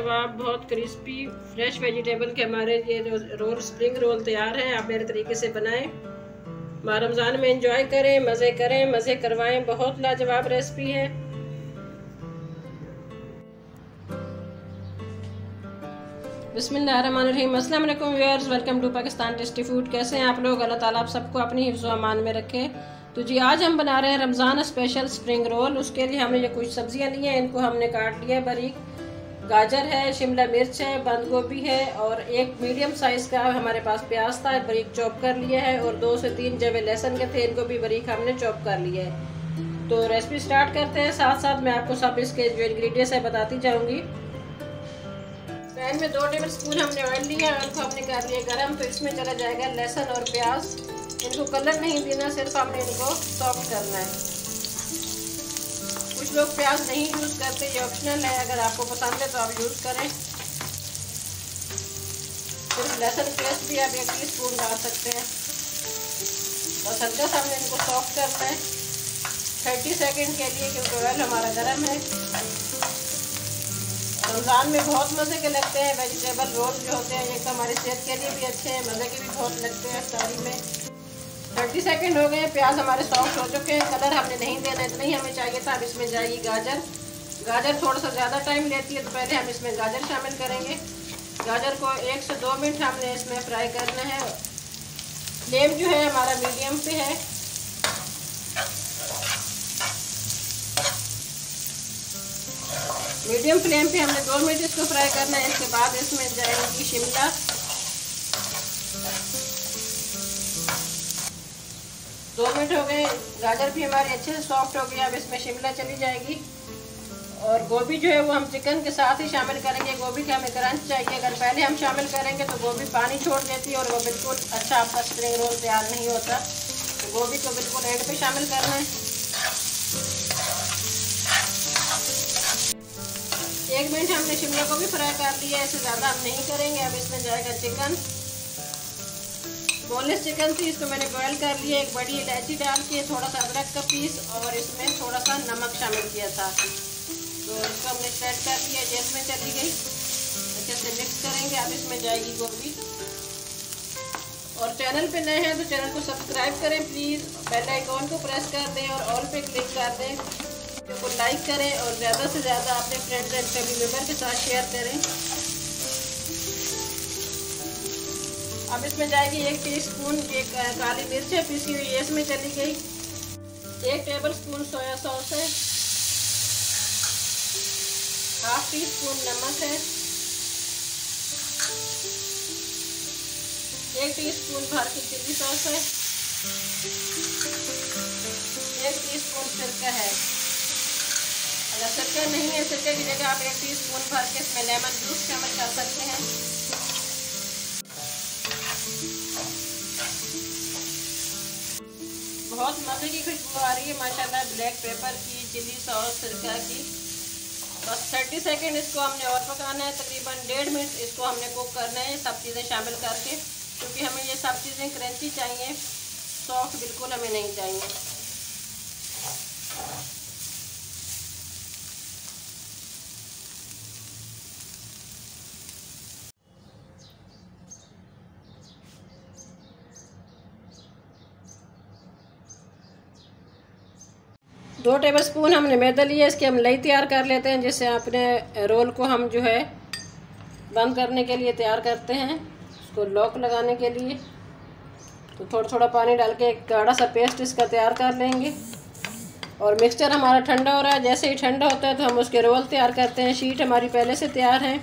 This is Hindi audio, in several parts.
कबाब बहुत क्रिस्पी फ्रेश वेजिटेबल के हमारे ये रोल स्प्रिंग रोल तैयार है। आप मेरे तरीके से बनाएं, रमज़ान में एंजॉय करें, मज़े करवाएं। बहुत लाजवाब रेसिपी है। बिस्मिल्लाहिर्रहमानिर्रहीम। अस्सलाम वालेकुम viewers, welcome to Pakistan tasty food. कैसे हैं आप लोग? अल्लाह ताला आप सबको अपनी हिफ्ज़ो अमान में रखे। तो जी आज हम बना रहे हैं रमज़ान स्पेशल स्प्रिंग रोल। उसके लिए हमने ये कुछ सब्जियां ली हैं, इनको हमने काट लिया बारीक। गाजर है, शिमला मिर्च है, बंद गोभी है और एक मीडियम साइज़ का हमारे पास प्याज था, बारीक चॉप कर लिया है। और 2 से 3 जवे लहसुन के थे, इनको भी बारीक हमने चॉप कर लिया है। तो रेसिपी स्टार्ट करते हैं। साथ साथ मैं आपको सब इसके जो इन्ग्रीडियंट्स है बताती जाऊँगी। पैन में 2 टेबल स्पून हमने ऑयल लिया है, उनको हमने कर लिया गर्म। तो इसमें चला जाएगा लहसुन और प्याज। इनको कलर नहीं देना, सिर्फ हमने इनको सॉफ्ट करना है। कुछ लोग प्याज नहीं यूज़ करते, ये ऑप्शनल है। अगर आपको पसंद है तो आप यूज़ करें। सिर्फ लहसुन पेस्ट भी आप 1 टीस्पून डाल सकते हैं। बस हल्का सा हमने इनको सॉफ्ट करना है 30 सेकंड के लिए, क्योंकि ऑयल हमारा गर्म है। रमज़ान में बहुत मज़े के लगते हैं वेजिटेबल रोल जो होते हैं। ये तो हमारी सेहत के लिए भी अच्छे हैं, मज़े के भी बहुत लगते हैं इफ्तारी में। 30 सेकंड हो गए, प्याज हमारे सॉफ्ट हो चुके हैं। कलर हमने नहीं देना, इतना ही हमें चाहिए था। अब इसमें जाएगी गाजर। गाजर थोड़ा सा ज़्यादा टाइम लेती है, तो पहले हम इसमें गाजर शामिल करेंगे। गाजर को 1 से 2 मिनट हमने इसमें फ्राई करना है। फ्लेम जो है हमारा मीडियम पे है। मीडियम फ्लेम पे हमने 2 मिनट इसको फ्राई करना है। इसके बाद इसमें जाएगी शिमला। दो मिनट हो गए, गाजर भी हमारी अच्छे से सॉफ्ट हो गई। अब इसमें शिमला चली जाएगी और गोभी जो है वो हम चिकन के साथ ही शामिल करेंगे। गोभी का हमें क्रंच चाहिए। अगर पहले हम शामिल करेंगे तो गोभी पानी छोड़ देती है और वो बिल्कुल अच्छा आपका स्प्रिंग रोल तैयार नहीं होता। तो गोभी को बिल्कुल एंड पे शामिल करना है। 1 मिनट हमने शिमला को भी फ्राई कर लिया है, इससे ज़्यादा हम नहीं करेंगे। अब इसमें जाएगा चिकन। बोनलेस चिकन थी, इसको मैंने बॉयल कर लिया। 1 बड़ी इलायची डाल के, थोड़ा सा अदरक का पीस और इसमें थोड़ा सा नमक शामिल किया था। तो इसको हमने स्प्रेड कर दिया, ये इसमें चली गई। अच्छे से मिक्स करेंगे। अब इसमें जाएगी गोभी। और चैनल पे नए हैं तो चैनल को सब्सक्राइब करें प्लीज़, बेल आइकॉन को प्रेस कर दें और ऑल पे क्लिक कर दें। वीडियो को लाइक करें और ज़्यादा से ज़्यादा अपने फ्रेंड्स एंड फैमिली मेम्बर के साथ शेयर करें। अब इसमें जाएगी 1 टीस्पून एक काली मिर्च है पीसी हुई, इसमें चली गई। 1 टेबल स्पून सोया सॉस है, 1/2 टीस्पून नमक है, 1 टीस्पून भर की चिली सॉस है, 1 टीस्पून सिरका है। अगर सिरका नहीं है, सिरके की जगह आप 1 टीस्पून भर के इसमें लेमन जूस शामिल कर सकते हैं। बहुत मज़े की खुशबू आ रही है माशाल्लाह, ब्लैक पेपर की, चिली सॉस, सिरका की। बस 30 सेकंड इसको हमने और पकाना है। तकरीबन 1.5 मिनट इसको हमने कुक करना है, सब चीज़ें शामिल करके, क्योंकि हमें ये सब चीज़ें क्रंची चाहिए, सॉफ्ट बिल्कुल हमें नहीं चाहिए। दो टेबल स्पून हमने मैदा लिया, इसकी हम लई तैयार कर लेते हैं, जिससे अपने रोल को हम जो है बंद करने के लिए तैयार करते हैं, उसको लॉक लगाने के लिए। तो थोड़ा थोड़ा पानी डाल के एक गाढ़ा सा पेस्ट इसका तैयार कर लेंगे। और मिक्सचर हमारा ठंडा हो रहा है, जैसे ही ठंडा होता है तो हम उसके रोल तैयार करते हैं। शीट हमारी पहले से तैयार है,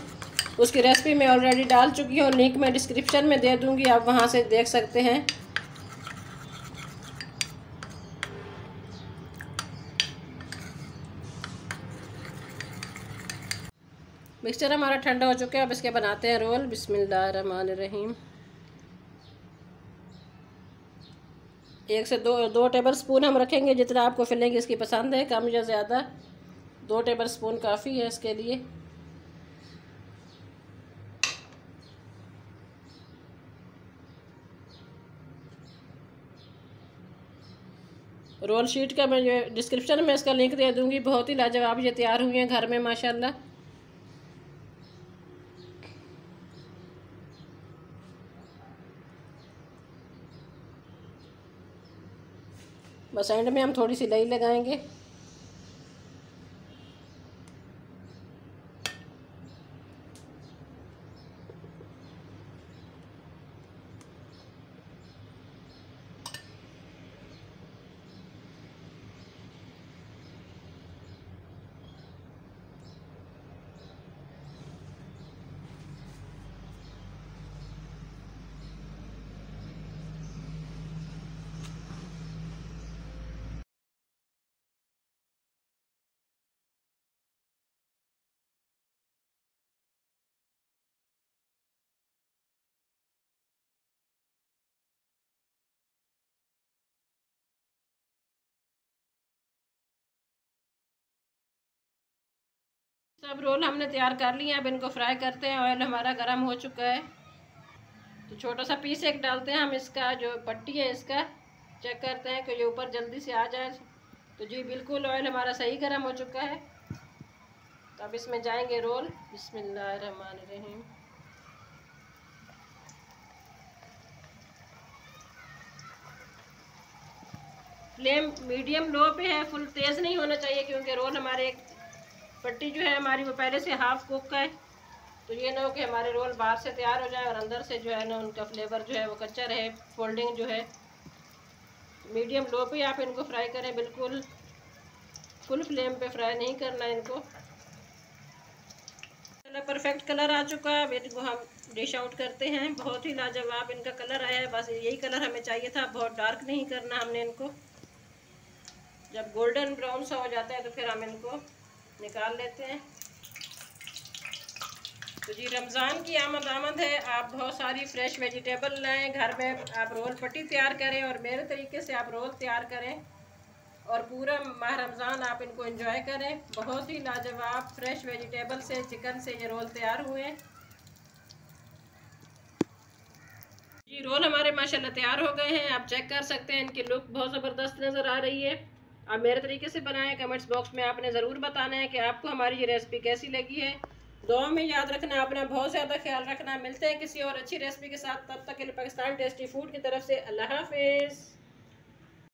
उसकी रेसिपी मैं ऑलरेडी डाल चुकी हूँ, लिंक मैं डिस्क्रिप्शन में दे दूँगी, आप वहाँ से देख सकते हैं। मिक्सचर हमारा ठंडा हो चुका है, अब इसके बनाते हैं रोल। बिस्मिल्लाहिर्रहमानिर्रहीम। 1 से 2 टेबल स्पून हम रखेंगे, जितना आपको फिलिंग इसकी पसंद है, कम या ज़्यादा 2 टेबल स्पून काफ़ी है इसके लिए। रोल शीट का मैं डिस्क्रिप्शन में इसका लिंक दे दूँगी। बहुत ही लाजवाब ये तैयार हुई हैं घर में माशाल्लाह। बस एंड में हम थोड़ी सी दही लगाएंगे। सब रोल हमने तैयार कर लिए हैं, अब इनको फ्राई करते हैं। ऑयल हमारा गर्म हो चुका है तो छोटा सा पीस एक डालते हैं हम। इसका जो पट्टी है इसका चेक करते हैं कि ये ऊपर जल्दी से आ जाए। तो जी बिल्कुल ऑयल हमारा सही गर्म हो चुका है तो अब इसमें जाएंगे रोल। बिस्मिल्लाहिर्रहमानिर्रहीम। फ्लेम मीडियम लो पे है, फुल तेज़ नहीं होना चाहिए क्योंकि रोल हमारे पट्टी जो है हमारी वो पहले से हाफ कुक का है तो ये ना हो कि हमारे रोल बाहर से तैयार हो जाए और अंदर से जो है ना उनका फ्लेवर जो है वो कच्चा रहे। फोल्डिंग जो है मीडियम लो पे आप इनको फ्राई करें, बिल्कुल फुल फ्लेम पे फ्राई नहीं करना इनको। चलो परफेक्ट कलर आ चुका है, अब इनको हम डिश आउट करते हैं। बहुत ही लाजवाब इनका कलर आया है, बस यही कलर हमें चाहिए था। बहुत डार्क नहीं करना हमने इनको, जब गोल्डन ब्राउन सा हो जाता है तो फिर हम इनको निकाल लेते हैं। तो जी रमज़ान की आमद है, आप बहुत सारी फ्रेश वेजिटेबल लाएं घर में, आप रोल पट्टी तैयार करें और मेरे तरीके से आप रोल तैयार करें और पूरा माह रमज़ान आप इनको एंजॉय करें। बहुत ही लाजवाब फ्रेश वेजिटेबल से चिकन से ये रोल तैयार हुए हैं। जी रोल हमारे माशाल्लाह तैयार हो गए हैं, आप चेक कर सकते हैं। इनकी लुक बहुत ज़बरदस्त नज़र आ रही है। आप मेरे तरीके से बनाएं, कमेंट्स बॉक्स में आपने ज़रूर बताना है कि आपको हमारी ये रेसिपी कैसी लगी है। दुआ में याद रखना, अपना बहुत ज़्यादा ख्याल रखना। मिलते हैं किसी और अच्छी रेसिपी के साथ, तब तक के लिए पाकिस्तान टेस्टी फूड की तरफ से अल्लाह हाफिज़।